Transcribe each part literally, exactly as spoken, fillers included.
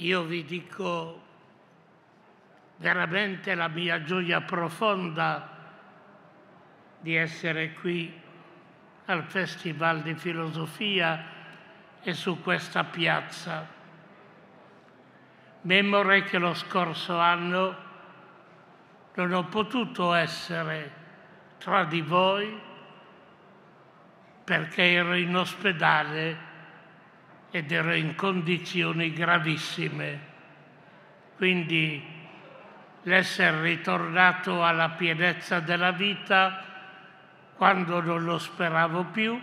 Io vi dico veramente la mia gioia profonda di essere qui al Festival di Filosofia e su questa piazza, memore che lo scorso anno non ho potuto essere tra di voi perché ero in ospedale ed ero in condizioni gravissime. Quindi l'essere ritornato alla pienezza della vita quando non lo speravo più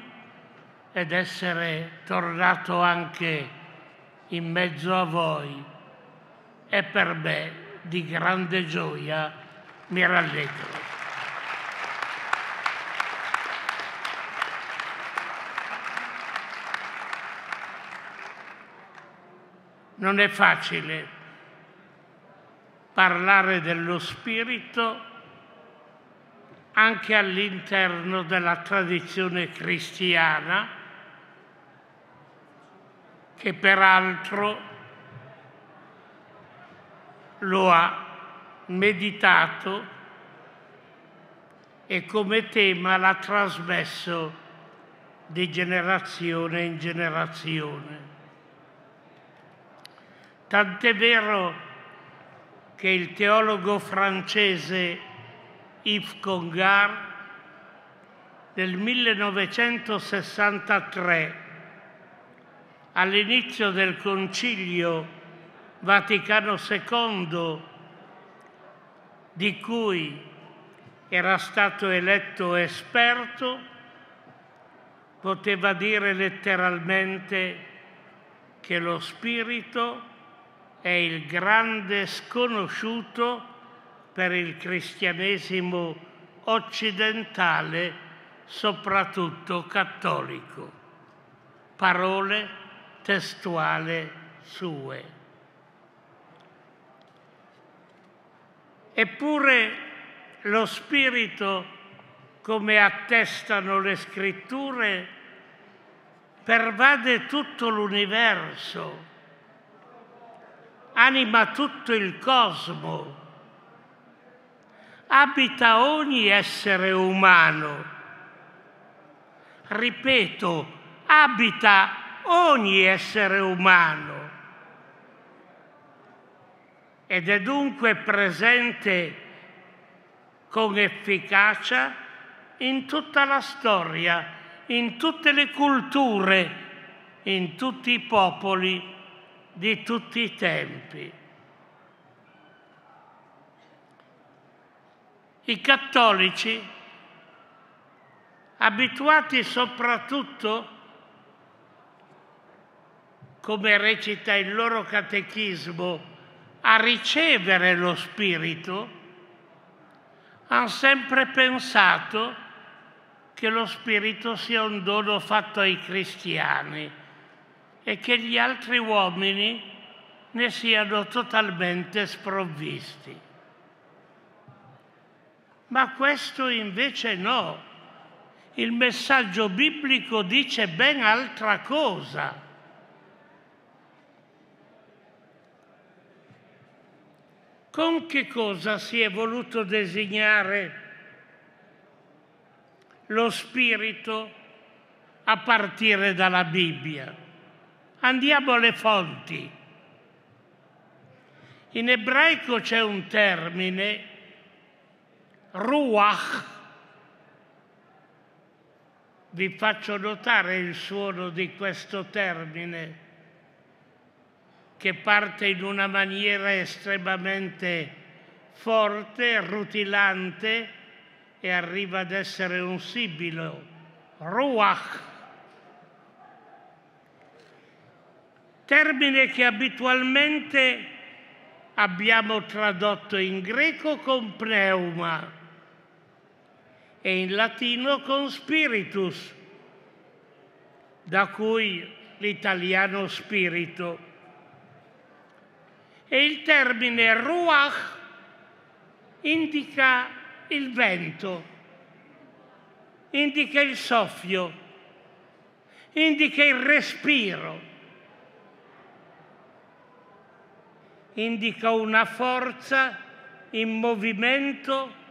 ed essere tornato anche in mezzo a voi è per me di grande gioia, mi rallegro. Non è facile parlare dello spirito anche all'interno della tradizione cristiana, che peraltro lo ha meditato e come tema l'ha trasmesso di generazione in generazione. Tant'è vero che il teologo francese Yves Congar nel millenovecentosessantatré, all'inizio del Concilio Vaticano secondo, di cui era stato eletto esperto, poteva dire letteralmente che lo spirito è il grande sconosciuto per il cristianesimo occidentale, soprattutto cattolico. Parole testuali sue. Eppure lo spirito, come attestano le scritture, pervade tutto l'universo, anima tutto il cosmo, abita ogni essere umano. Ripeto, abita ogni essere umano ed è dunque presente con efficacia in tutta la storia, in tutte le culture, in tutti i popoli di tutti i tempi. I cattolici, abituati soprattutto, come recita il loro catechismo, a ricevere lo Spirito, hanno sempre pensato che lo Spirito sia un dono fatto ai cristiani e che gli altri uomini ne siano totalmente sprovvisti. Ma questo invece no. Il messaggio biblico dice ben altra cosa. Con che cosa si è voluto designare lo Spirito a partire dalla Bibbia? Andiamo alle fonti. In ebraico c'è un termine, ruach. Vi faccio notare il suono di questo termine, che parte in una maniera estremamente forte, rutilante, e arriva ad essere un sibilo. Ruach. Termine che abitualmente abbiamo tradotto in greco con pneuma e in latino con spiritus, da cui l'italiano spirito. E il termine ruach indica il vento, indica il soffio, indica il respiro. indica una forza in movimento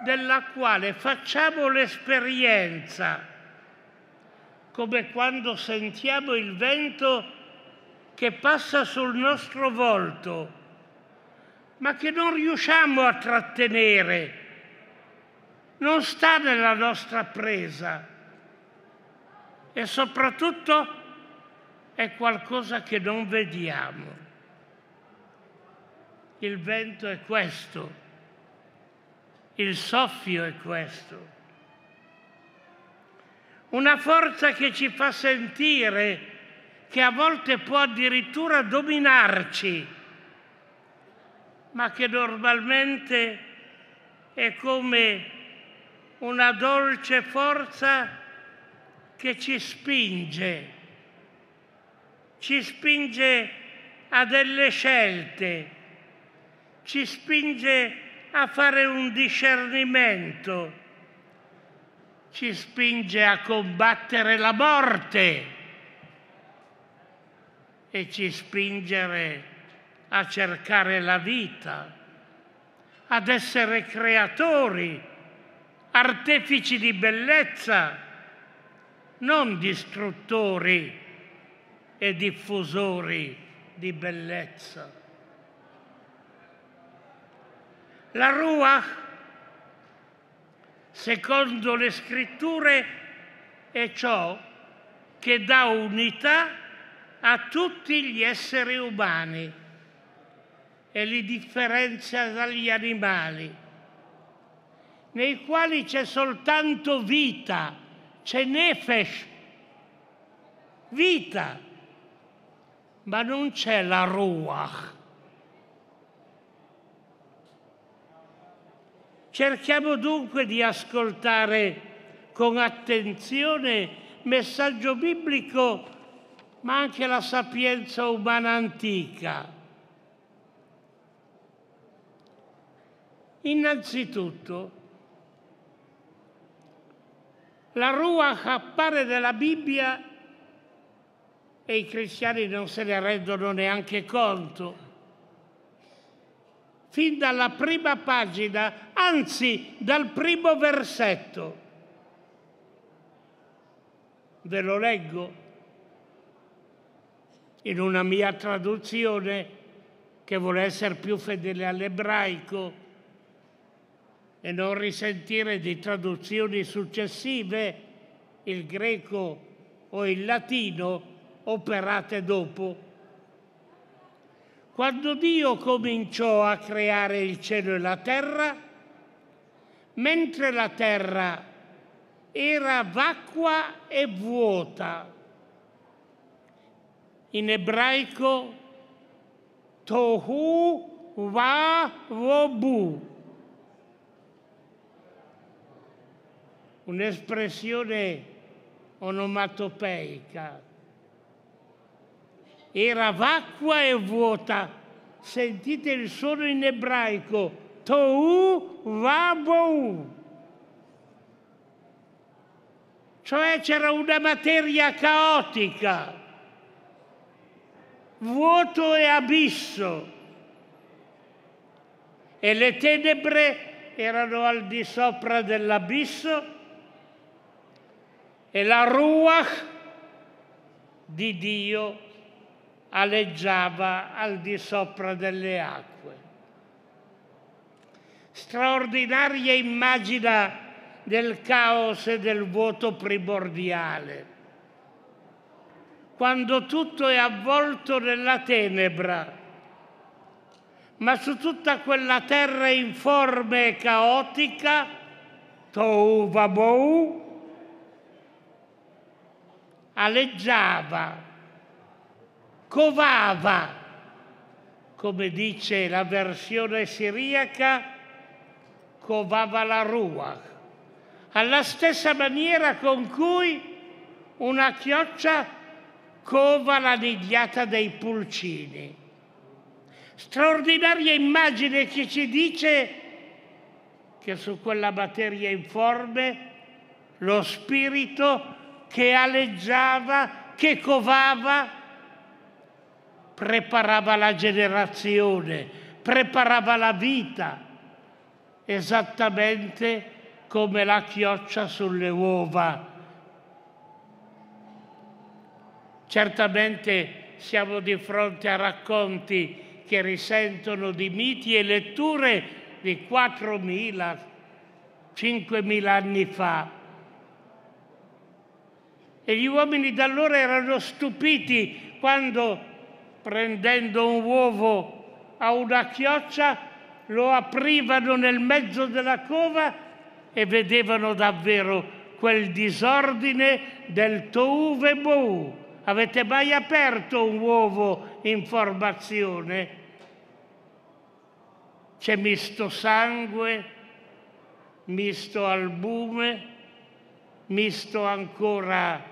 della quale facciamo l'esperienza, come quando sentiamo il vento che passa sul nostro volto, ma che non riusciamo a trattenere, non sta nella nostra presa e soprattutto è qualcosa che non vediamo. Il vento è questo, il soffio è questo. Una forza che ci fa sentire che a volte può addirittura dominarci, ma che normalmente è come una dolce forza che ci spinge, ci spinge a delle scelte, ci spinge a fare un discernimento, ci spinge a combattere la morte e ci spingere a cercare la vita, ad essere creatori, artefici di bellezza, non distruttori e diffusori di bellezza. La Ruach, secondo le scritture, è ciò che dà unità a tutti gli esseri umani e li differenzia dagli animali, nei quali c'è soltanto vita, c'è nefesh, vita, ma non c'è la Ruach. Cerchiamo dunque di ascoltare con attenzione messaggio biblico, ma anche la sapienza umana antica. Innanzitutto, la Ruach appare nella Bibbia, e i cristiani non se ne rendono neanche conto, fin dalla prima pagina, anzi dal primo versetto. Ve lo leggo in una mia traduzione che vuole essere più fedele all'ebraico e non risentire di traduzioni successive, il greco o il latino, operate dopo. Quando Dio cominciò a creare il cielo e la terra, mentre la terra era vacua e vuota, in ebraico tohu va vobu, un'espressione onomatopeica. Era vacua e vuota. Sentite il suono in ebraico. Tohu vabou. Cioè c'era una materia caotica, vuoto e abisso. E le tenebre erano al di sopra dell'abisso e la Ruach di Dio aleggiava al di sopra delle acque. Straordinaria immagine del caos e del vuoto primordiale, quando tutto è avvolto nella tenebra, ma su tutta quella terra informe e caotica, tohu vabou, aleggiava, covava, come dice la versione siriaca, covava la Ruach, alla stessa maniera con cui una chioccia cova la nidiata dei pulcini. Straordinaria immagine che ci dice che su quella materia informe lo spirito che aleggiava, che covava, preparava la generazione, preparava la vita, esattamente come la chioccia sulle uova. Certamente siamo di fronte a racconti che risentono di miti e letture di quattromila, cinquemila anni fa. E gli uomini da allora erano stupiti quando, prendendo un uovo a una chioccia, lo aprivano nel mezzo della cova e vedevano davvero quel disordine del tohu e bohu. Avete mai aperto un uovo in formazione? C'è misto sangue, misto albume, misto ancora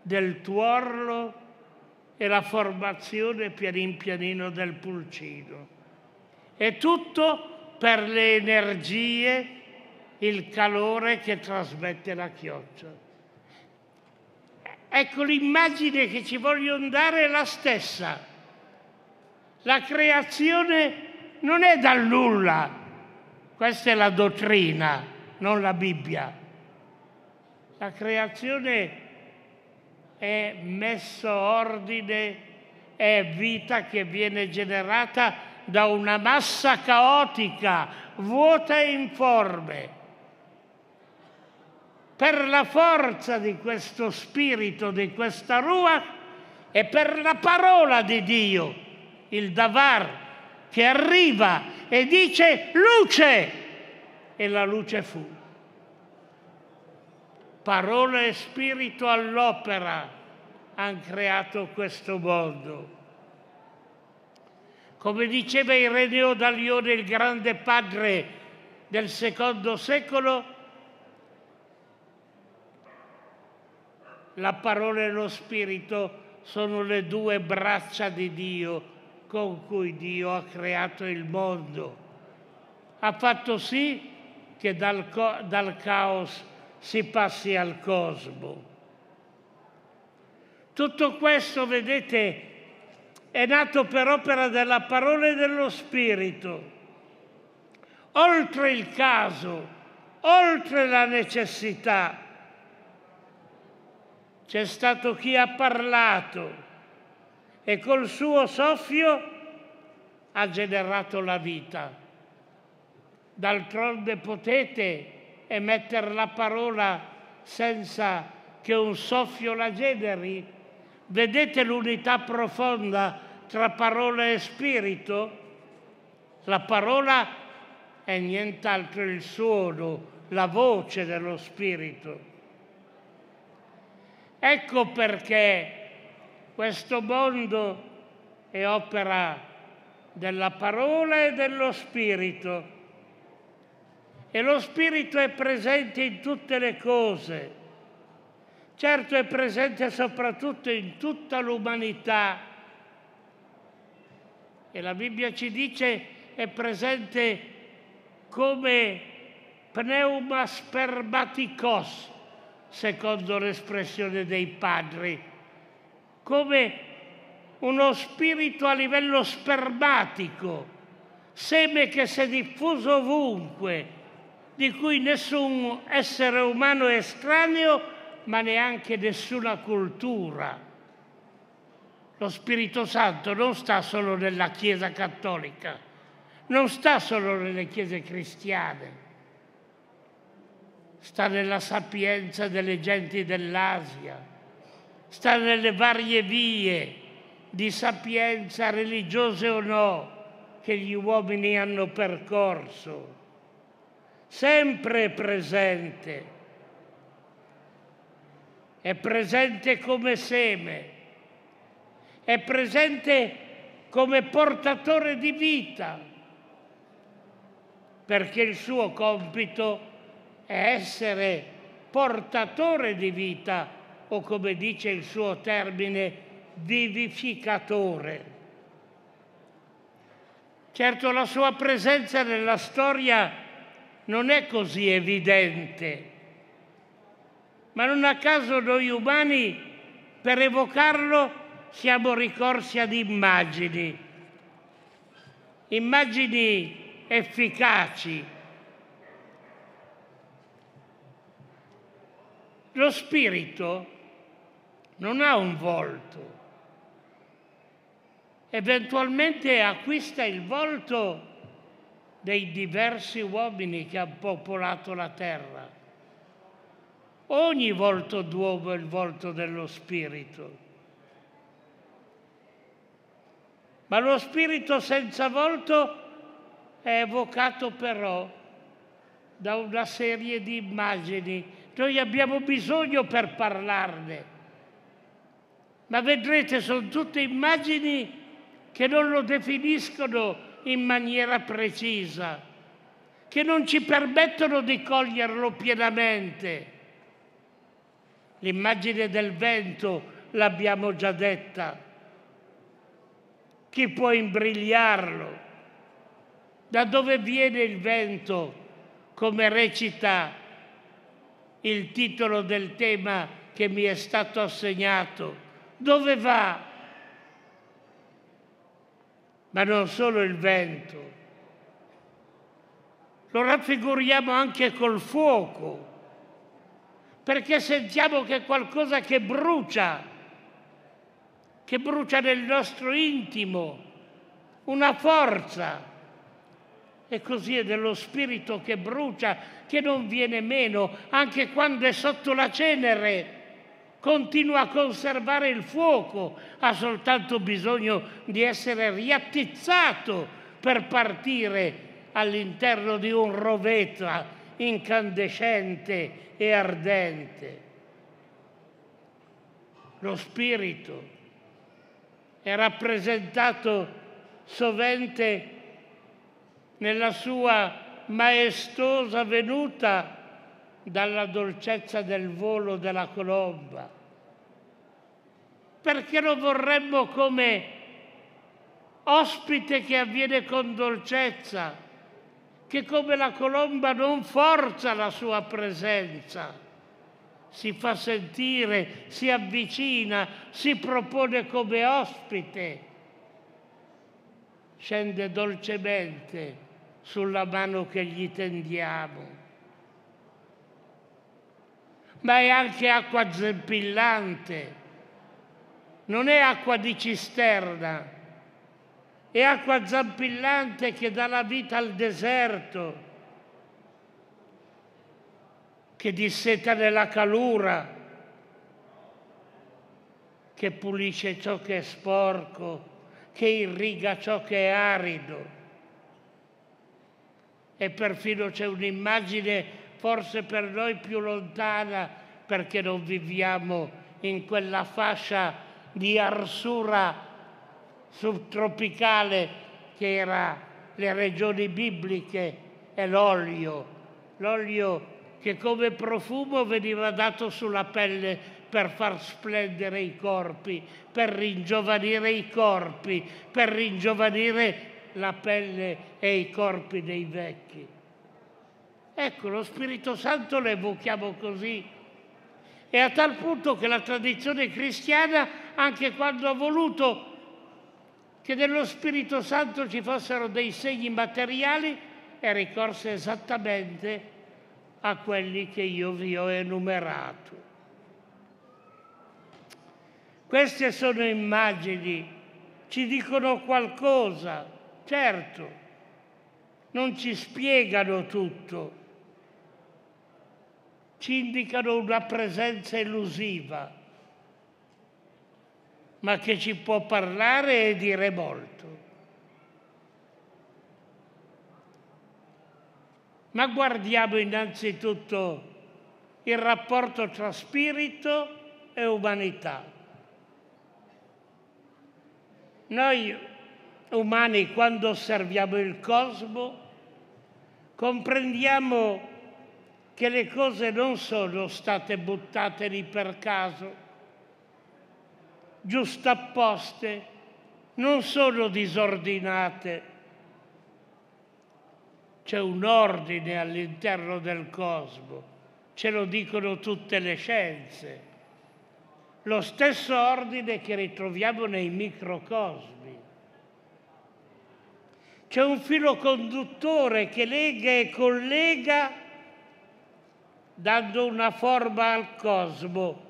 del tuorlo e la formazione pianin pianino del pulcino. E tutto per le energie, il calore che trasmette la chioccia. Ecco, l'immagine che ci vogliono dare è la stessa. La creazione non è dal nulla. Questa è la dottrina, non la Bibbia. La creazione è messo ordine, è vita che viene generata da una massa caotica, vuota e informe. Per la forza di questo spirito, di questa Ruach, e per la parola di Dio, il Davar, che arriva e dice luce, e la luce fu. Parola e spirito all'opera hanno creato questo mondo. Come diceva Ireneo Dalione, il grande padre del secondo secolo, la parola e lo spirito sono le due braccia di Dio con cui Dio ha creato il mondo. Ha fatto sì che dal, dal caos si passi al cosmo. Tutto questo, vedete, è nato per opera della parola e dello spirito. Oltre il caso, oltre la necessità, c'è stato chi ha parlato e col suo soffio ha generato la vita. D'altronde potete emettere la parola senza che un soffio la generi? Vedete l'unità profonda tra parola e spirito? La parola è nient'altro il suono, la voce dello spirito. Ecco perché questo mondo è opera della parola e dello spirito. E lo spirito è presente in tutte le cose. Certo, è presente soprattutto in tutta l'umanità. E la Bibbia ci dice che è presente come pneumaspermaticos, secondo l'espressione dei padri, come uno spirito a livello spermatico, seme che si è diffuso ovunque, di cui nessun essere umano è estraneo, ma neanche nessuna cultura. Lo Spirito Santo non sta solo nella Chiesa cattolica, non sta solo nelle chiese cristiane, sta nella sapienza delle genti dell'Asia, sta nelle varie vie di sapienza, religiose o no, che gli uomini hanno percorso. Sempre presente. È presente come seme. È presente come portatore di vita, perché il suo compito è essere portatore di vita, o come dice il suo termine, vivificatore. Certo, la sua presenza nella storia non è così evidente, ma non a caso noi umani, per evocarlo, siamo ricorsi ad immagini, immagini efficaci. Lo spirito non ha un volto, eventualmente acquista il volto dei diversi uomini che hanno popolato la terra. Ogni volto d'uomo è il volto dello spirito. Ma lo spirito senza volto è evocato però da una serie di immagini. Noi abbiamo bisogno per parlarne. Ma vedrete, sono tutte immagini che non lo definiscono in maniera precisa, che non ci permettono di coglierlo pienamente. L'immagine del vento l'abbiamo già detta. Chi può imbrigliarlo? Da dove viene il vento, come recita il titolo del tema che mi è stato assegnato? Dove va? Ma non solo il vento. Lo raffiguriamo anche col fuoco, perché sentiamo che è qualcosa che brucia, che brucia nel nostro intimo, una forza. E così è dello spirito che brucia, che non viene meno, anche quando è sotto la cenere. Continua a conservare il fuoco, ha soltanto bisogno di essere riattizzato per partire all'interno di un rovetta incandescente e ardente. Lo spirito è rappresentato sovente nella sua maestosa venuta dalla dolcezza del volo della colomba, perché lo vorremmo come ospite che avviene con dolcezza, che come la colomba non forza la sua presenza, si fa sentire, si avvicina, si propone come ospite, scende dolcemente sulla mano che gli tendiamo. Ma è anche acqua zampillante, non è acqua di cisterna, è acqua zampillante che dà la vita al deserto, che disseta nella calura, che pulisce ciò che è sporco, che irriga ciò che è arido. E perfino c'è un'immagine forse per noi più lontana, perché non viviamo in quella fascia di arsura subtropicale che era le regioni bibliche, e l'olio, l'olio che come profumo veniva dato sulla pelle per far splendere i corpi, per ringiovanire i corpi, per ringiovanire la pelle e i corpi dei vecchi. Ecco, lo Spirito Santo lo evochiamo così, e a tal punto che la tradizione cristiana, anche quando ha voluto che dello Spirito Santo ci fossero dei segni materiali, è ricorsa esattamente a quelli che io vi ho enumerato. Queste sono immagini, ci dicono qualcosa, certo, non ci spiegano tutto. Ci indicano una presenza elusiva, ma che ci può parlare e dire molto. Ma guardiamo innanzitutto il rapporto tra spirito e umanità. Noi umani, quando osserviamo il cosmo, comprendiamo che le cose non sono state buttate lì per caso, giustapposte, non sono disordinate. C'è un ordine all'interno del cosmo, ce lo dicono tutte le scienze. lo stesso ordine che ritroviamo nei microcosmi. C'è un filo conduttore che lega e collega, dando una forma al cosmo,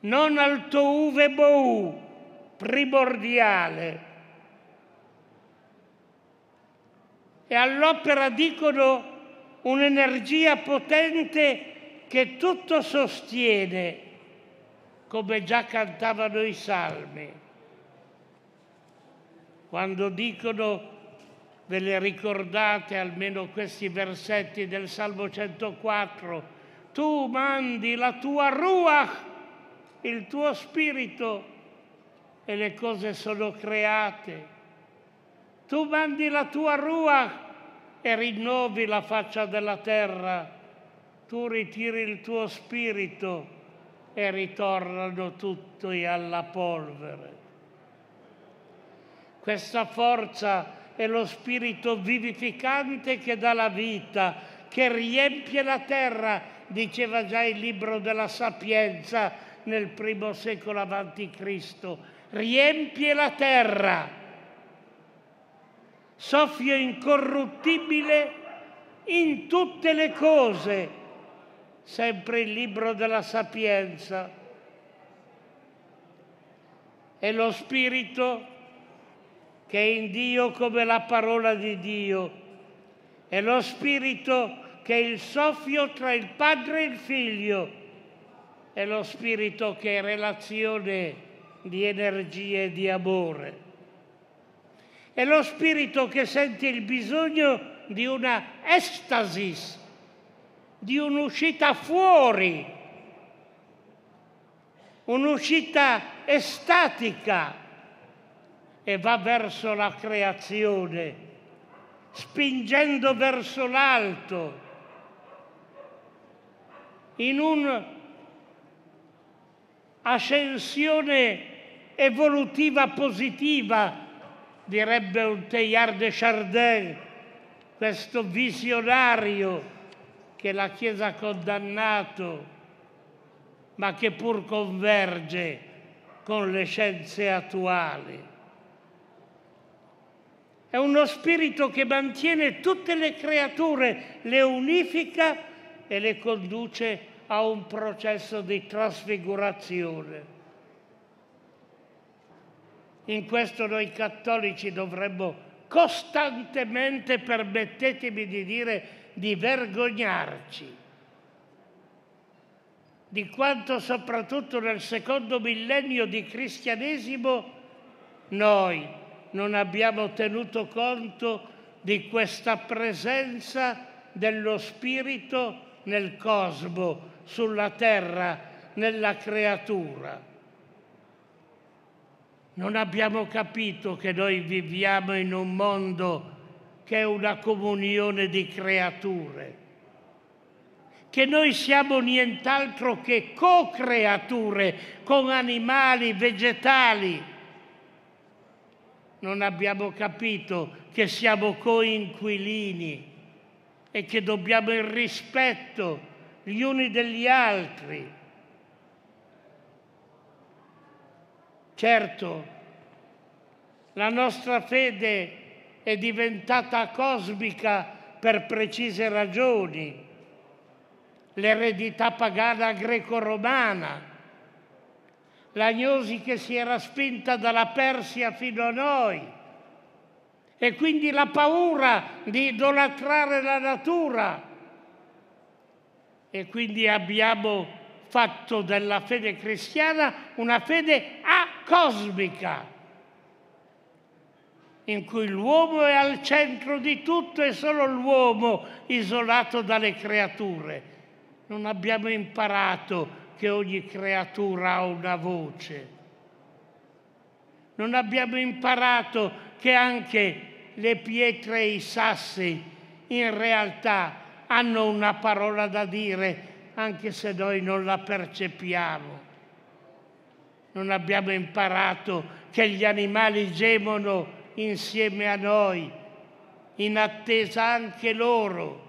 non al tohu vebohu primordiale. E all'opera, dicono, un'energia potente che tutto sostiene, come già cantavano i salmi, quando dicono, ve le ricordate almeno questi versetti del Salmo centoquattro, tu mandi la tua ruach, il tuo spirito, e le cose sono create. Tu mandi la tua ruach e rinnovi la faccia della terra. Tu ritiri il tuo spirito e ritornano tutti alla polvere. Questa forza è lo spirito vivificante che dà la vita, che riempie la terra, diceva già il libro della Sapienza nel primo secolo avanti Cristo. Riempie la terra. Soffio incorruttibile in tutte le cose, sempre il libro della Sapienza. È lo Spirito che è in Dio come la parola di Dio. È lo Spirito che è il soffio tra il Padre e il Figlio. È lo Spirito che è relazione di energia e di amore. È lo spirito che sente il bisogno di una estasis, di un'uscita fuori, un'uscita estatica, e va verso la creazione, spingendo verso l'alto, in un'ascensione evolutiva positiva, direbbe un Teilhard de Chardin, questo visionario che la Chiesa ha condannato, ma che pur converge con le scienze attuali. È uno spirito che mantiene tutte le creature, le unifica e le conduce a un processo di trasfigurazione. In questo noi cattolici dovremmo costantemente, permettetemi di dire, di vergognarci di quanto soprattutto nel secondo millennio di cristianesimo noi non abbiamo tenuto conto di questa presenza dello Spirito nel cosmo, sulla terra, nella creatura. Non abbiamo capito che noi viviamo in un mondo che è una comunione di creature, che noi siamo nient'altro che co-creature con animali, vegetali. Non abbiamo capito che siamo coinquilini e che dobbiamo il rispetto gli uni degli altri. Certo, la nostra fede è diventata cosmica per precise ragioni, l'eredità pagana greco-romana, l'agnosi che si era spinta dalla Persia fino a noi, e quindi la paura di idolatrare la natura, e quindi abbiamo fatto della fede cristiana una fede acosmica, in cui l'uomo è al centro di tutto e solo l'uomo isolato dalle creature. Non abbiamo imparato che ogni creatura ha una voce. Non abbiamo imparato che anche le pietre e i sassi in realtà hanno una parola da dire, anche se noi non la percepiamo. Non abbiamo imparato che gli animali gemono insieme a noi, in attesa anche loro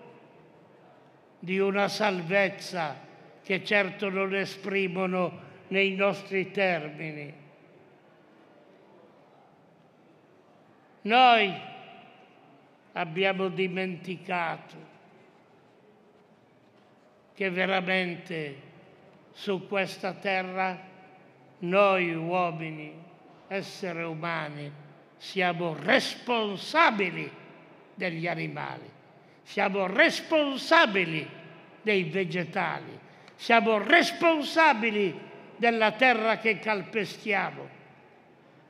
di una salvezza che certo non esprimono nei nostri termini. Noi abbiamo dimenticato che veramente su questa terra noi uomini, esseri umani, siamo responsabili degli animali, siamo responsabili dei vegetali, siamo responsabili della terra che calpestiamo.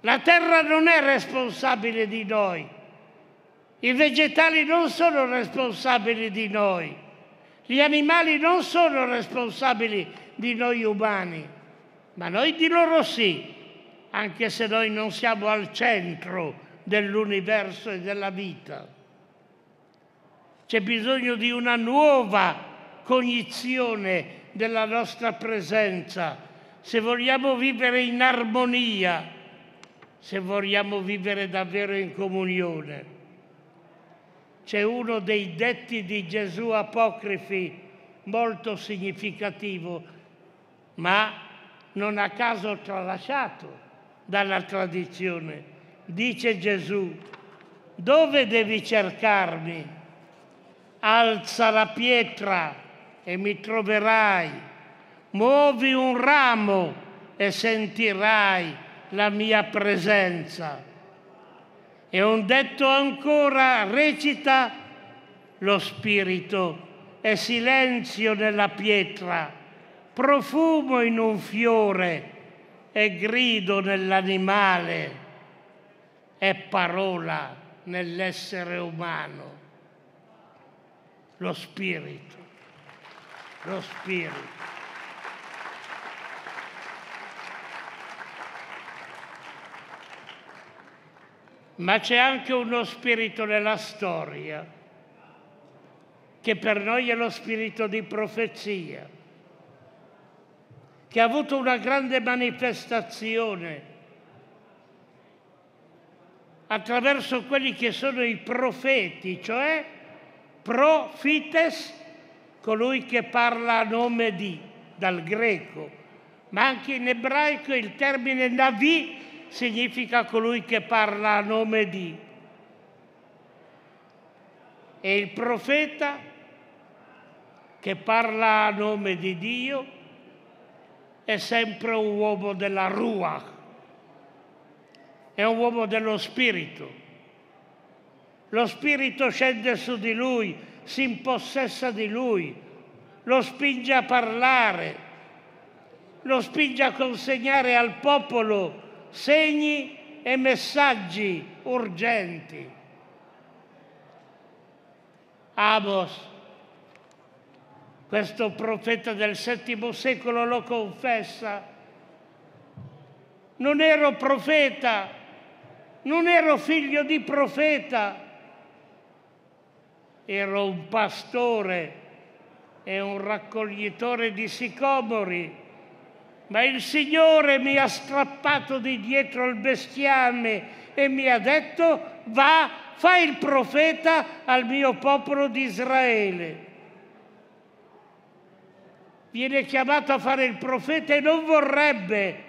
La terra non è responsabile di noi, i vegetali non sono responsabili di noi. Gli animali non sono responsabili di noi umani, ma noi di loro sì, anche se noi non siamo al centro dell'universo e della vita. C'è bisogno di una nuova cognizione della nostra presenza, se vogliamo vivere in armonia, se vogliamo vivere davvero in comunione. C'è uno dei detti di Gesù apocrifi molto significativo, ma non a caso tralasciato dalla tradizione. Dice Gesù: dove devi cercarmi? Alza la pietra e mi troverai, muovi un ramo e sentirai la mia presenza. E un detto ancora recita: lo spirito è silenzio nella pietra, profumo in un fiore e grido nell'animale, è parola nell'essere umano. Lo spirito, lo spirito. Ma c'è anche uno spirito nella storia, che per noi è lo spirito di profezia, che ha avuto una grande manifestazione attraverso quelli che sono i profeti, cioè profites, colui che parla a nome di, dal greco, ma anche in ebraico il termine navi significa colui che parla a nome di. E il profeta che parla a nome di Dio è sempre un uomo della Ruach, è un uomo dello Spirito. Lo Spirito scende su di lui, si impossessa di lui, lo spinge a parlare, lo spinge a consegnare al popolo segni e messaggi urgenti. Amos, questo profeta del settimo secolo, lo confessa: non ero profeta, non ero figlio di profeta, ero un pastore e un raccoglitore di sicomori. Ma il Signore mi ha strappato di dietro il bestiame e mi ha detto: va, fai il profeta al mio popolo di Israele. Viene chiamato a fare il profeta e non vorrebbe.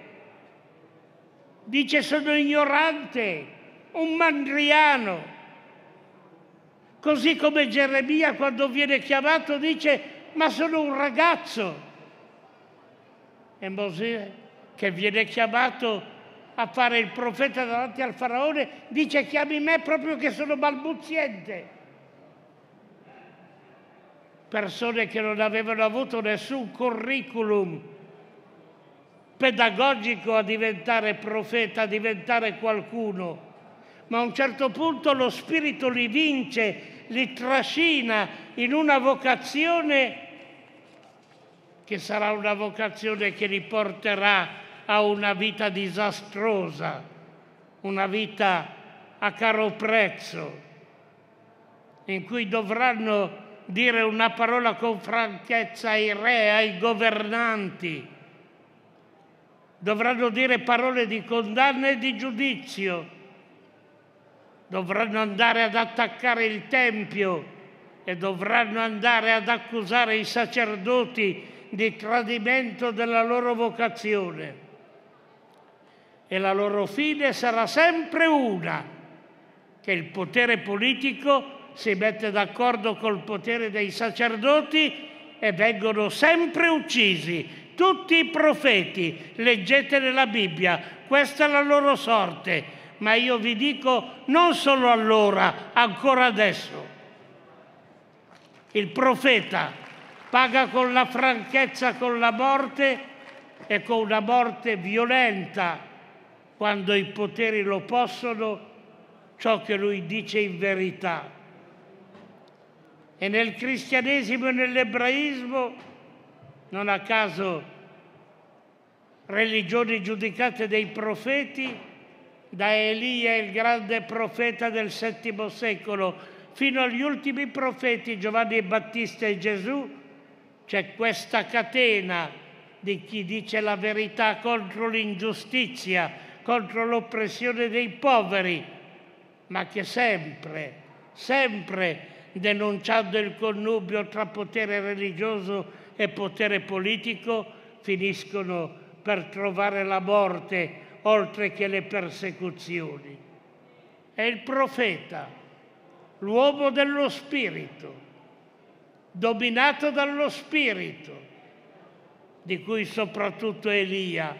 Dice: sono ignorante, un mandriano. Così come Geremia, quando viene chiamato, dice: ma sono un ragazzo. E Mosè, che viene chiamato a fare il profeta davanti al faraone, dice: chiami me proprio che sono balbuziente. Persone che non avevano avuto nessun curriculum pedagogico a diventare profeta, a diventare qualcuno. Ma a un certo punto lo spirito li vince, li trascina in una vocazione che sarà una vocazione che li porterà a una vita disastrosa, una vita a caro prezzo, in cui dovranno dire una parola con franchezza ai re, ai governanti, dovranno dire parole di condanna e di giudizio, dovranno andare ad attaccare il Tempio e dovranno andare ad accusare i sacerdoti di tradimento della loro vocazione. E la loro fine sarà sempre una, che il potere politico si mette d'accordo col potere dei sacerdoti e vengono sempre uccisi. Tutti i profeti, leggete nella Bibbia, questa è la loro sorte. Ma io vi dico, non solo allora, ancora adesso. Il profeta paga con la franchezza, con la morte, e con una morte violenta, quando i poteri lo possono, ciò che lui dice in verità. E nel cristianesimo e nell'ebraismo, non a caso religioni giudicate dai profeti, da Elia, il grande profeta del settimo secolo, fino agli ultimi profeti, Giovanni Battista e Gesù, c'è questa catena di chi dice la verità contro l'ingiustizia, contro l'oppressione dei poveri, ma che sempre, sempre, denunciando il connubio tra potere religioso e potere politico, finiscono per trovare la morte oltre che le persecuzioni. È il profeta, l'uomo dello spirito, dominato dallo spirito, di cui soprattutto Elia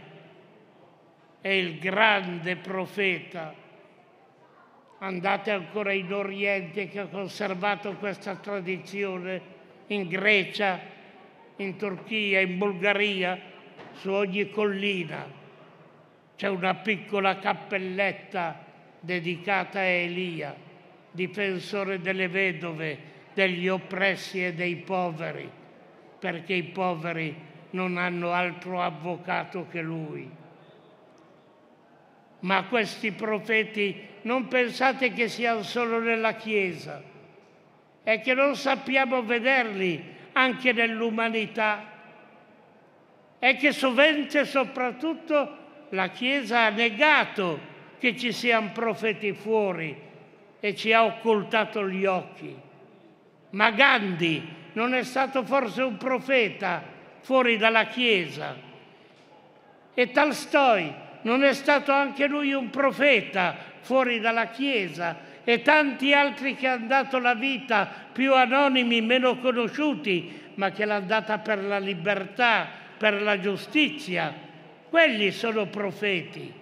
è il grande profeta. Andate ancora in Oriente, che ha conservato questa tradizione, in Grecia, in Turchia, in Bulgaria, su ogni collina c'è una piccola cappelletta dedicata a Elia, difensore delle vedove, degli oppressi e dei poveri, perché i poveri non hanno altro avvocato che lui. Ma questi profeti non pensate che siano solo nella Chiesa, è che non sappiamo vederli anche nell'umanità, è che sovente soprattutto la Chiesa ha negato che ci siano profeti fuori e ci ha occultato gli occhi. Ma Gandhi non è stato forse un profeta fuori dalla Chiesa? E Tolstoj non è stato anche lui un profeta fuori dalla Chiesa? E tanti altri che hanno dato la vita, più anonimi, meno conosciuti, ma che l'hanno data per la libertà, per la giustizia. Quelli sono profeti,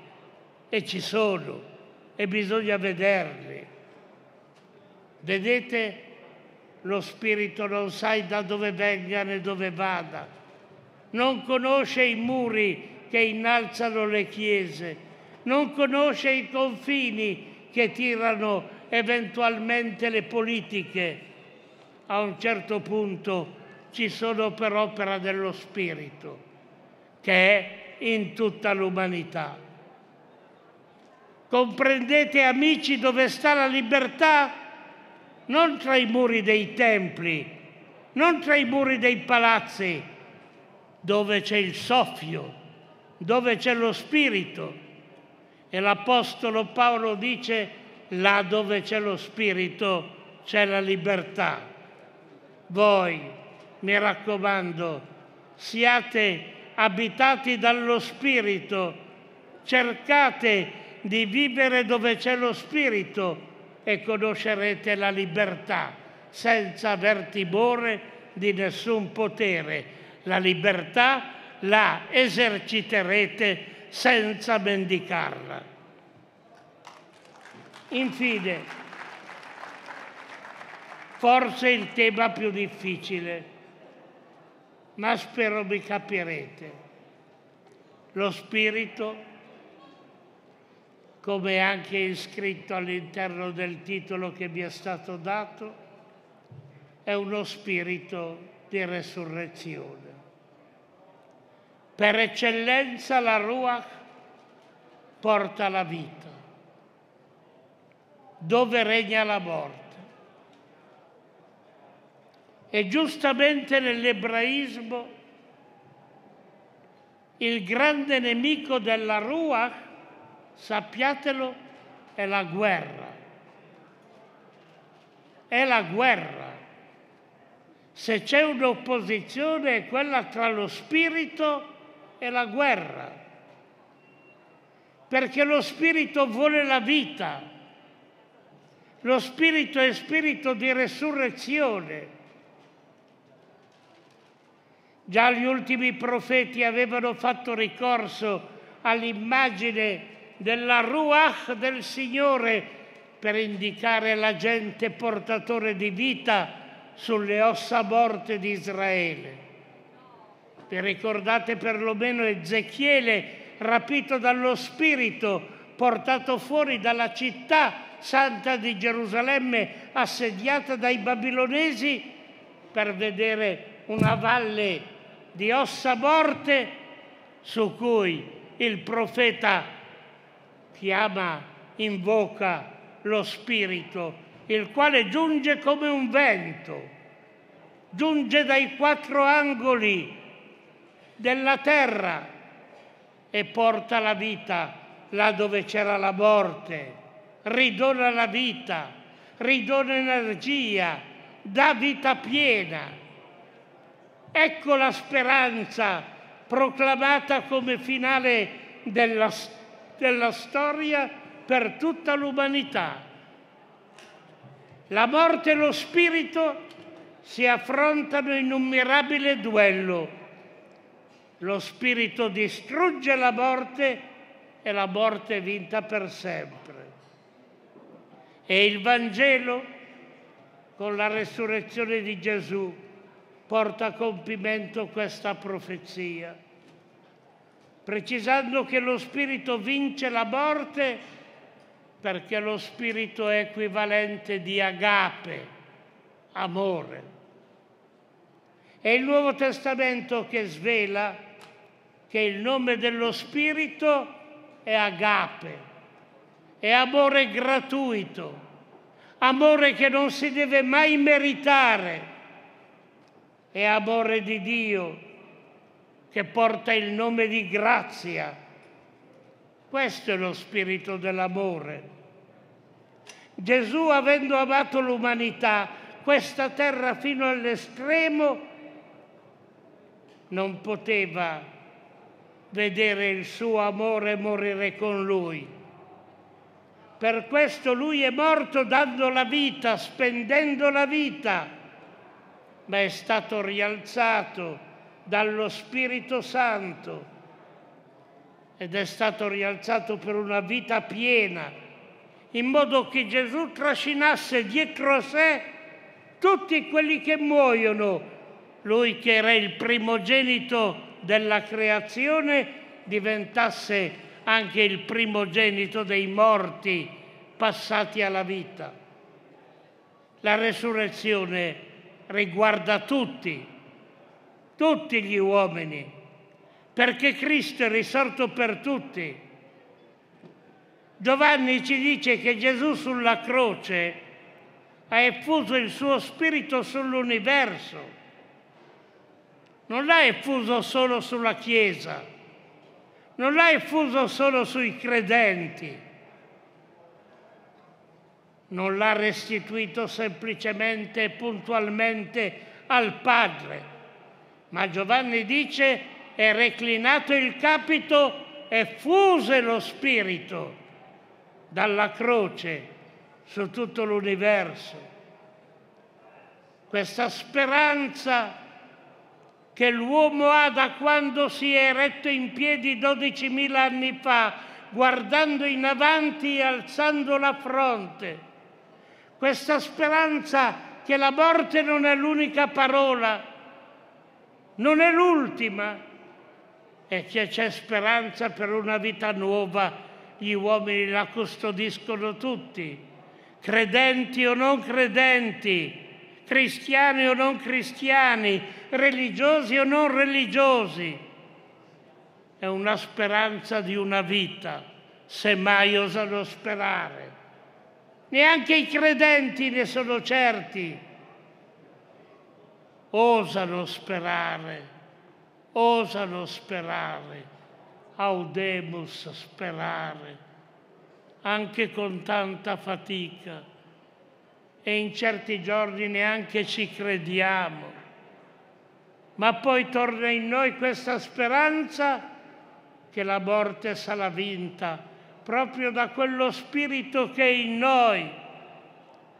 e ci sono, e bisogna vederli. Vedete, lo spirito non sai da dove venga né dove vada, non conosce i muri che innalzano le chiese, non conosce i confini che tirano eventualmente le politiche. A un certo punto ci sono per opera dello Spirito, che è in tutta l'umanità. Comprendete, amici, dove sta la libertà? Non tra i muri dei templi, non tra i muri dei palazzi, dove c'è il soffio, dove c'è lo Spirito. E l'Apostolo Paolo dice: là dove c'è lo Spirito c'è la libertà. Voi, mi raccomando, siate abitati dallo Spirito, cercate di vivere dove c'è lo Spirito e conoscerete la libertà, senza aver timore di nessun potere. La libertà la eserciterete senza mendicarla. Infine, forse il tema più difficile, ma spero mi capirete. Lo Spirito, come anche iscritto all'interno del titolo che mi è stato dato, è uno spirito di resurrezione. Per eccellenza la Ruach porta alla vita, dove regna la morte. E giustamente nell'ebraismo il grande nemico della Ruach, sappiatelo, è la guerra. È la guerra. Se c'è un'opposizione è quella tra lo spirito e la guerra, perché lo spirito vuole la vita, lo spirito è spirito di resurrezione. Già gli ultimi profeti avevano fatto ricorso all'immagine della Ruach del Signore per indicare l'agente portatore di vita sulle ossa morte di Israele. Vi ricordate perlomeno Ezechiele rapito dallo spirito, portato fuori dalla città santa di Gerusalemme assediata dai babilonesi per vedere una valle di ossa morte su cui il profeta chiama, invoca lo spirito, il quale giunge come un vento, giunge dai quattro angoli della terra e porta la vita là dove c'era la morte, ridona la vita, ridona energia, dà vita piena. Ecco la speranza proclamata come finale della, della storia per tutta l'umanità. La morte e lo spirito si affrontano in un mirabile duello. Lo spirito distrugge la morte e la morte è vinta per sempre. E il Vangelo, con la resurrezione di Gesù, porta a compimento questa profezia, precisando che lo spirito vince la morte perché lo spirito è equivalente di agape, amore. È il Nuovo Testamento che svela che il nome dello spirito è agape, è amore gratuito, amore che non si deve mai meritare, è amore di Dio che porta il nome di grazia. Questo è lo spirito dell'amore. Gesù, avendo amato l'umanità, questa terra fino all'estremo, non poteva vedere il suo amore morire con lui. Per questo lui è morto dando la vita, spendendo la vita, ma è stato rialzato dallo Spirito Santo ed è stato rialzato per una vita piena, in modo che Gesù trascinasse dietro a sé tutti quelli che muoiono. Lui che era il primogenito della creazione diventasse anche il primogenito dei morti passati alla vita. La resurrezione riguarda tutti, tutti gli uomini, perché Cristo è risorto per tutti. Giovanni ci dice che Gesù sulla croce ha effuso il suo spirito sull'universo, non l'ha effuso solo sulla Chiesa, non l'ha effuso solo sui credenti, non l'ha restituito semplicemente e puntualmente al Padre, ma Giovanni dice: è reclinato il capito e fuse lo spirito dalla croce su tutto l'universo. Questa speranza che l'uomo ha da quando si è eretto in piedi dodicimila anni fa, guardando in avanti e alzando la fronte. Questa speranza che la morte non è l'unica parola, non è l'ultima, e che c'è speranza per una vita nuova. Gli uomini la custodiscono tutti, credenti o non credenti, cristiani o non cristiani, religiosi o non religiosi. È una speranza di una vita, se mai osano sperare. Neanche i credenti ne sono certi. Osano sperare. Osano sperare, audemus sperare, anche con tanta fatica, e in certi giorni neanche ci crediamo. ma poi torna in noi questa speranza che la morte sarà vinta proprio da quello spirito che è in noi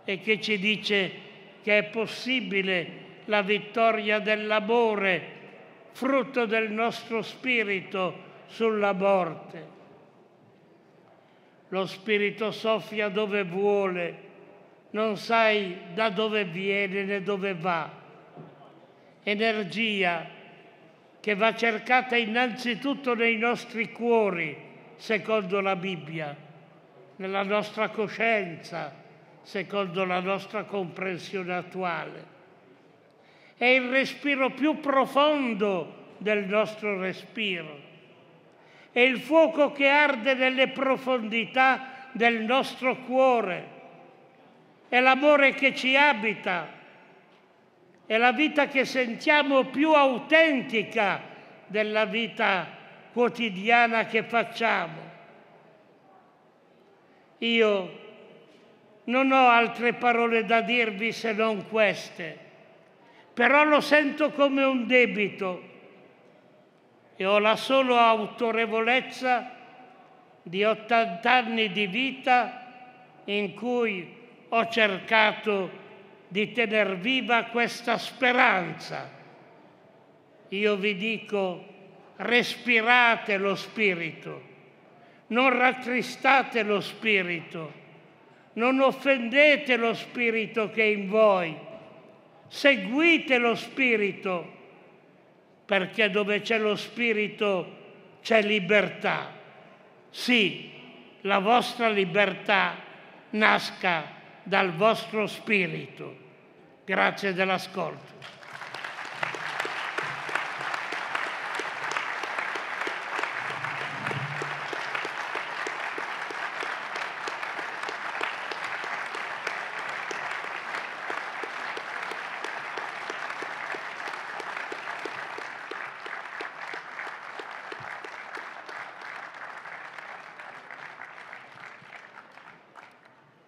e che ci dice che è possibile la vittoria dell'amore, frutto del nostro spirito sulla morte. Lo spirito soffia dove vuole, non sai da dove viene né dove va. Energia che va cercata innanzitutto nei nostri cuori, secondo la Bibbia, nella nostra coscienza, secondo la nostra comprensione attuale. È il respiro più profondo del nostro respiro. È il fuoco che arde nelle profondità del nostro cuore. È l'amore che ci abita. È la vita che sentiamo più autentica della vita quotidiana che facciamo. Io non ho altre parole da dirvi se non queste, però lo sento come un debito e ho la sola autorevolezza di ottanta anni di vita in cui ho cercato di tener viva questa speranza. Io vi dico, respirate lo Spirito, non rattristate lo Spirito, non offendete lo Spirito che è in voi, seguite lo Spirito, perché dove c'è lo Spirito c'è libertà. Sì, la vostra libertà nasca dal vostro spirito. Grazie dell'ascolto.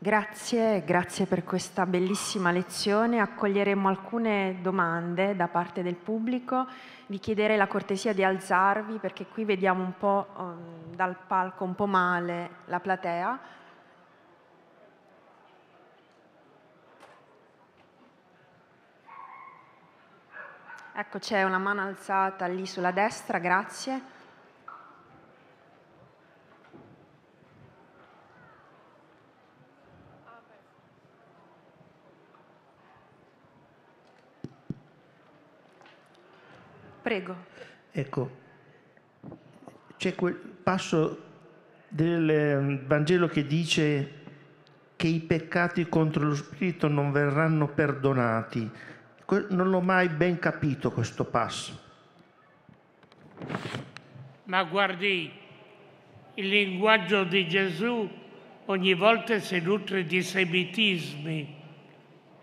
Grazie, grazie per questa bellissima lezione. Accoglieremo alcune domande da parte del pubblico. Vi chiederei la cortesia di alzarvi perché qui vediamo un po' um, dal palco un po' male la platea. Ecco, c'è una mano alzata lì sulla destra, grazie. Prego. Ecco, c'è quel passo del Vangelo che dice che i peccati contro lo Spirito non verranno perdonati. Non l'ho mai ben capito questo passo. Ma guardi, il linguaggio di Gesù ogni volta si nutre di semitismi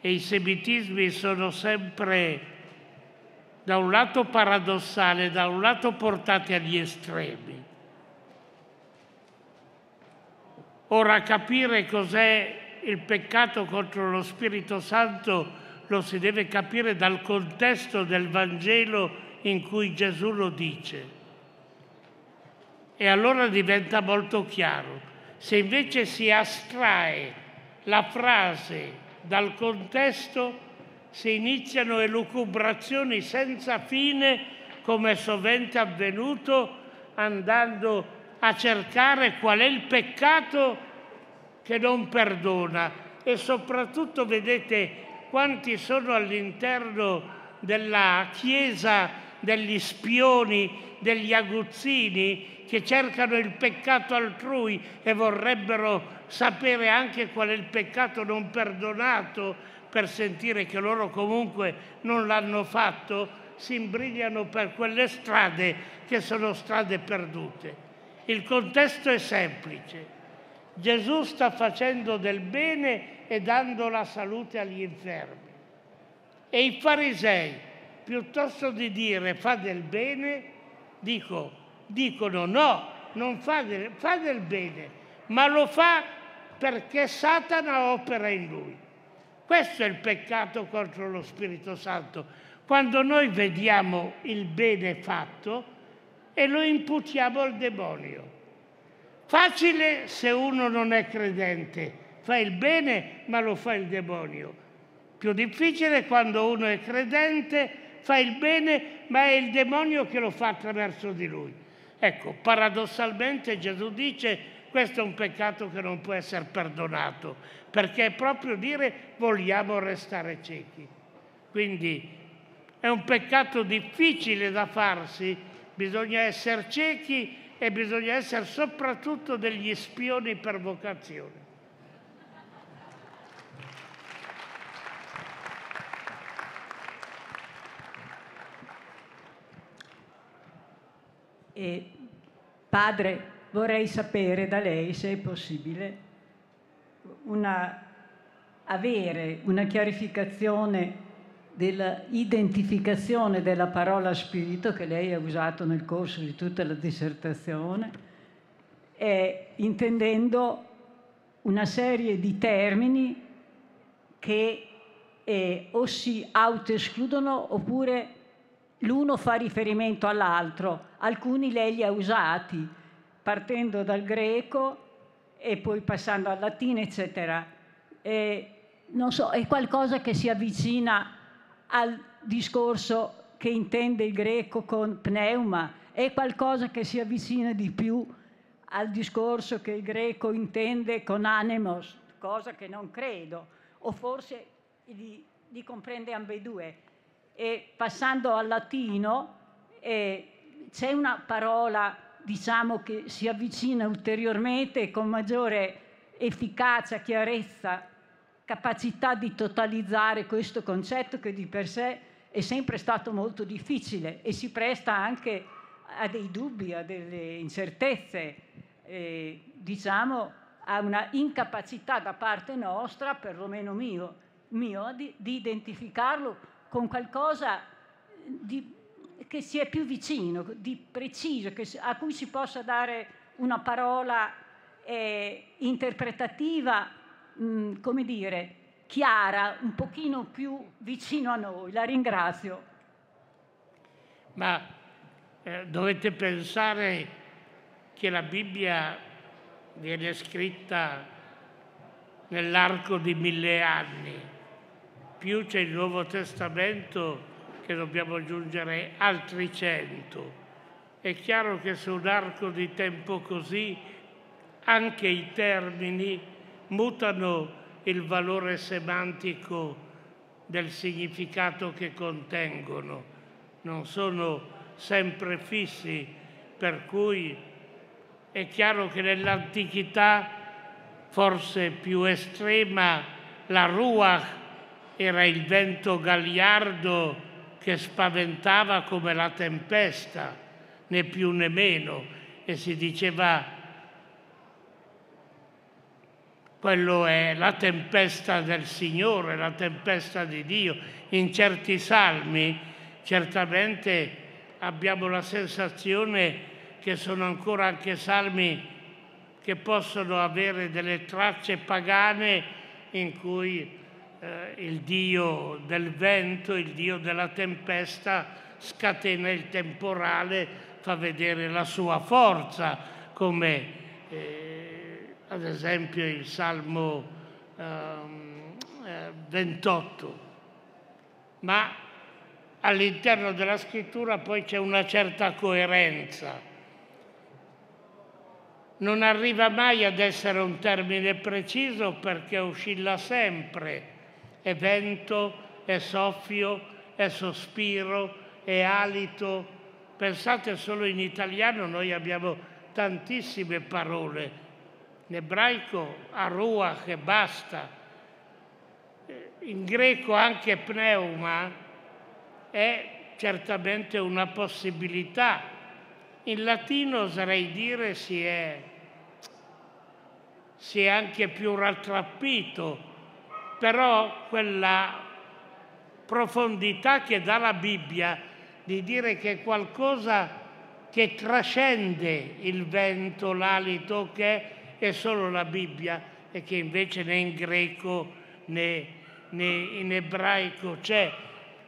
e i semitismi sono sempre da un lato paradossale, da un lato portati agli estremi. Ora, capire cos'è il peccato contro lo Spirito Santo lo si deve capire dal contesto del Vangelo in cui Gesù lo dice. E allora diventa molto chiaro. Se invece si astrae la frase dal contesto, si iniziano elucubrazioni senza fine, come sovente avvenuto, andando a cercare qual è il peccato che non perdona. E soprattutto vedete quanti sono all'interno della Chiesa degli spioni, degli aguzzini, che cercano il peccato altrui e vorrebbero sapere anche qual è il peccato non perdonato, per sentire che loro comunque non l'hanno fatto, si imbrigliano per quelle strade che sono strade perdute. Il contesto è semplice. Gesù sta facendo del bene e dando la salute agli infermi. E i farisei, piuttosto di dire fa del bene, dico, dicono no, non fa del, fa del bene, ma lo fa perché Satana opera in lui. Questo è il peccato contro lo Spirito Santo. quando noi vediamo il bene fatto e lo imputiamo al demonio. Facile se uno non è credente, fa il bene ma lo fa il demonio. Più difficile quando uno è credente, fa il bene ma è il demonio che lo fa attraverso di lui. Ecco, paradossalmente Gesù dice: questo è un peccato che non può essere perdonato, perché è proprio dire vogliamo restare ciechi. Quindi è un peccato difficile da farsi, bisogna essere ciechi e bisogna essere soprattutto degli spioni per vocazione. E padre, vorrei sapere da lei, se è possibile, una, avere una chiarificazione dell'identificazione della parola spirito che lei ha usato nel corso di tutta la dissertazione, e intendendo una serie di termini che eh, o si autoescludono oppure l'uno fa riferimento all'altro. Alcuni lei li ha usati partendo dal greco e poi passando al latino, eccetera. E, non so, è qualcosa che si avvicina al discorso che intende il greco con pneuma, è qualcosa che si avvicina di più al discorso che il greco intende con anemos, cosa che non credo, o forse li, li comprende ambedue. E passando al latino eh, c'è una parola, diciamo, che si avvicina ulteriormente con maggiore efficacia, chiarezza, capacità di totalizzare questo concetto che di per sé è sempre stato molto difficile e si presta anche a dei dubbi, a delle incertezze, eh, diciamo a una incapacità da parte nostra, perlomeno mio, mio di, di identificarlo con qualcosa di, che sia più vicino, di preciso, che, a cui si possa dare una parola eh, interpretativa, Mm, come dire, chiara, un pochino più vicino a noi. La ringrazio. Ma eh, dovete pensare che la Bibbia viene scritta nell'arco di mille anni, più c'è il Nuovo Testamento che dobbiamo aggiungere altri cento. È chiaro che su un arco di tempo così anche i termini mutano il valore semantico del significato che contengono, non sono sempre fissi, per cui è chiaro che nell'antichità, forse più estrema, la ruach era il vento gagliardo che spaventava come la tempesta, né più né meno, e si diceva: quello è la tempesta del Signore, la tempesta di Dio. In certi salmi certamente abbiamo la sensazione che sono ancora anche salmi che possono avere delle tracce pagane in cui eh, il Dio del vento, il Dio della tempesta, scatena il temporale, fa vedere la sua forza, come... Eh, ad esempio il Salmo ventotto, ma all'interno della scrittura poi c'è una certa coerenza. Non arriva mai ad essere un termine preciso perché oscilla sempre, è vento, è soffio, è sospiro, è alito. Pensate, solo in italiano noi abbiamo tantissime parole. In ebraico aruach e basta, in greco anche pneuma è certamente una possibilità, in latino oserei dire si è, si è anche più rattrappito, però quella profondità che dà la Bibbia di dire che è qualcosa che trascende il vento, l'alito, che è solo la Bibbia e che invece né in greco né, né in ebraico c'è.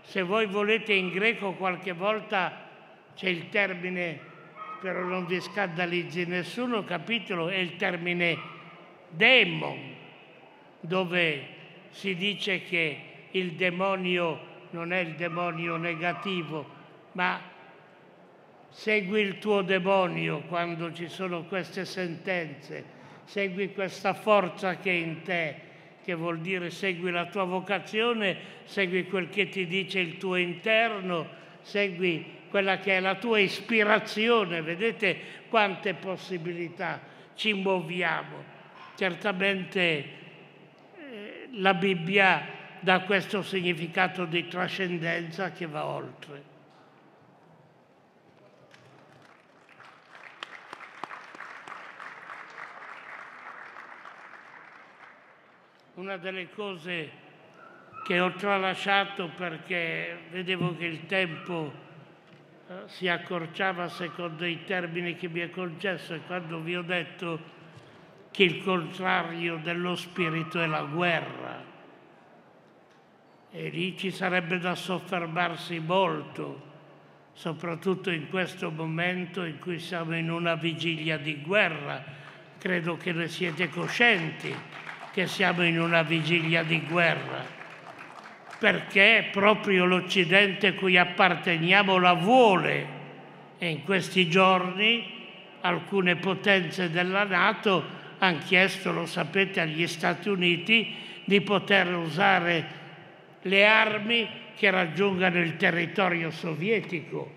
Se voi volete in greco qualche volta c'è il termine, spero non vi scandalizzi nessuno, capitolo è il termine demon, dove si dice che il demonio non è il demonio negativo, ma segui il tuo demonio quando ci sono queste sentenze, segui questa forza che è in te, che vuol dire segui la tua vocazione, segui quel che ti dice il tuo interno, segui quella che è la tua ispirazione. Vedete quante possibilità ci muoviamo. Certamente eh, la Bibbia dà questo significato di trascendenza che va oltre. Una delle cose che ho tralasciato perché vedevo che il tempo eh, si accorciava secondo i termini che mi è concesso, e quando vi ho detto che il contrario dello spirito è la guerra, e lì ci sarebbe da soffermarsi molto, soprattutto in questo momento in cui siamo in una vigilia di guerra. Credo che ne siete coscienti che siamo in una vigilia di guerra, perché proprio l'Occidente cui apparteniamo la vuole, e in questi giorni alcune potenze della NATO hanno chiesto, lo sapete, agli Stati Uniti di poter usare le armi che raggiungano il territorio sovietico.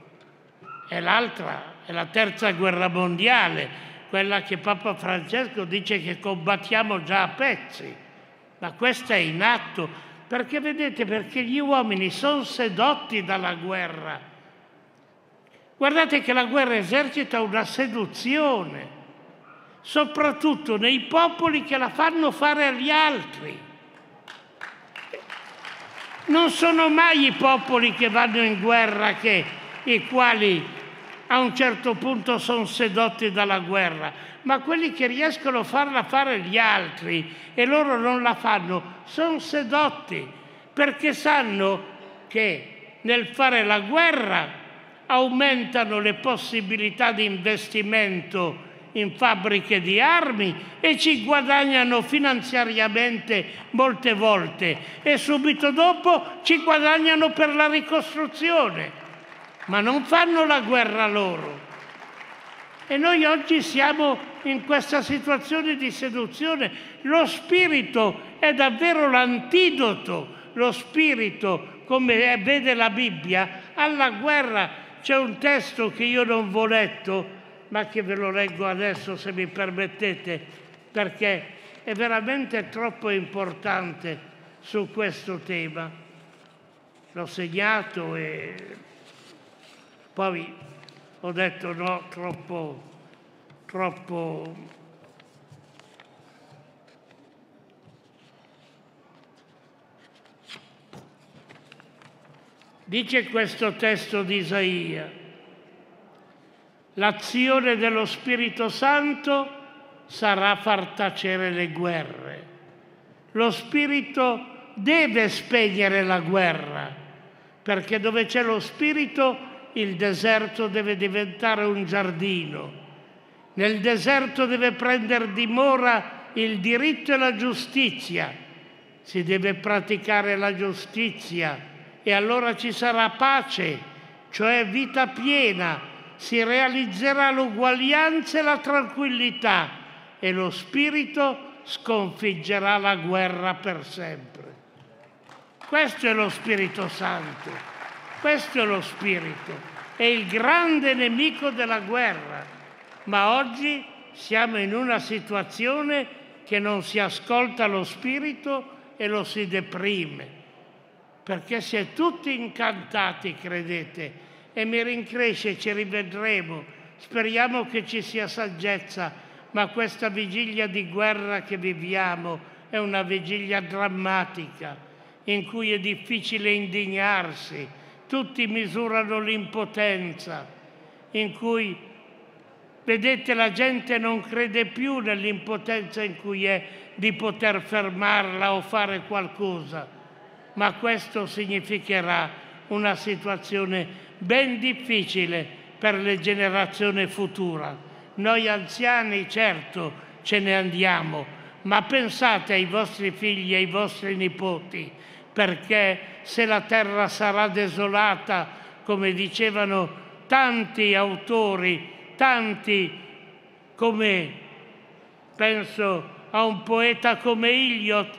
È l'altra, è la terza guerra mondiale, quella che Papa Francesco dice che combattiamo già a pezzi, ma questa è in atto, perché vedete, perché gli uomini sono sedotti dalla guerra. Guardate che la guerra esercita una seduzione, soprattutto nei popoli che la fanno fare agli altri. Non sono mai i popoli che vanno in guerra che, i quali a un certo punto sono sedotti dalla guerra, ma quelli che riescono a farla fare agli altri e loro non la fanno, sono sedotti, perché sanno che nel fare la guerra aumentano le possibilità di investimento in fabbriche di armi e ci guadagnano finanziariamente molte volte, e subito dopo ci guadagnano per la ricostruzione, ma non fanno la guerra loro. E noi oggi siamo in questa situazione di seduzione. Lo spirito è davvero l'antidoto, lo spirito, come vede la Bibbia, alla guerra. C'è un testo che io non vi ho letto, ma che ve lo leggo adesso, se mi permettete, perché è veramente troppo importante su questo tema. L'ho segnato e poi ho detto no, troppo, troppo... Dice questo testo di Isaia: l'azione dello Spirito Santo sarà far tacere le guerre. Lo Spirito deve spegnere la guerra, perché dove c'è lo Spirito il deserto deve diventare un giardino. Nel deserto deve prendere dimora il diritto e la giustizia. Si deve praticare la giustizia e allora ci sarà pace, cioè vita piena. Si realizzerà l'uguaglianza e la tranquillità, e lo spirito sconfiggerà la guerra per sempre. Questo è lo Spirito Santo, questo è lo spirito, è il grande nemico della guerra. Ma oggi siamo in una situazione che non si ascolta lo spirito e lo si deprime, perché si è tutti incantati, credete, e mi rincresce, ci rivedremo, speriamo che ci sia saggezza, ma questa vigilia di guerra che viviamo è una vigilia drammatica in cui è difficile indignarsi, tutti misurano l'impotenza, in cui, vedete, la gente non crede più nell'impotenza in cui è di poter fermarla o fare qualcosa, ma questo significherà una situazione ben difficile per le generazioni future. Noi anziani, certo, ce ne andiamo, ma pensate ai vostri figli e ai vostri nipoti, perché se la terra sarà desolata, come dicevano tanti autori, tanti, come penso a un poeta come Eliot,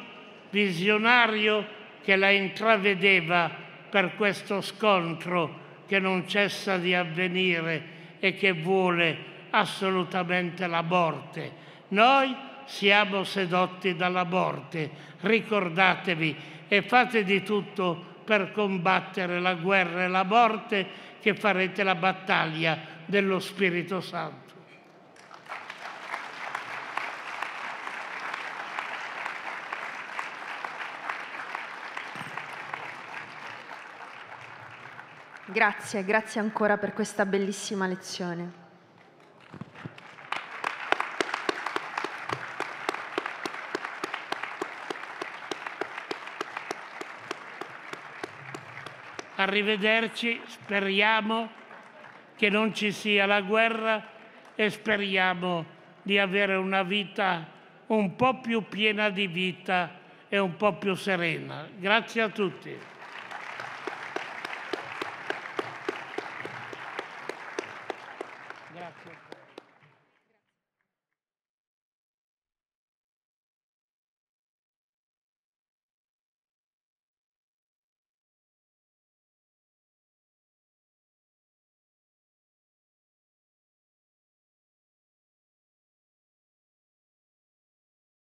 visionario, che la intravedeva per questo scontro che non cessa di avvenire e che vuole assolutamente la morte. Noi siamo sedotti dalla morte, ricordatevi, e fate di tutto per combattere la guerra e la morte, che farete la battaglia dello Spirito Santo. Grazie, grazie ancora per questa bellissima lezione. Arrivederci, speriamo che non ci sia la guerra e speriamo di avere una vita un po' più piena di vita e un po' più serena. Grazie a tutti.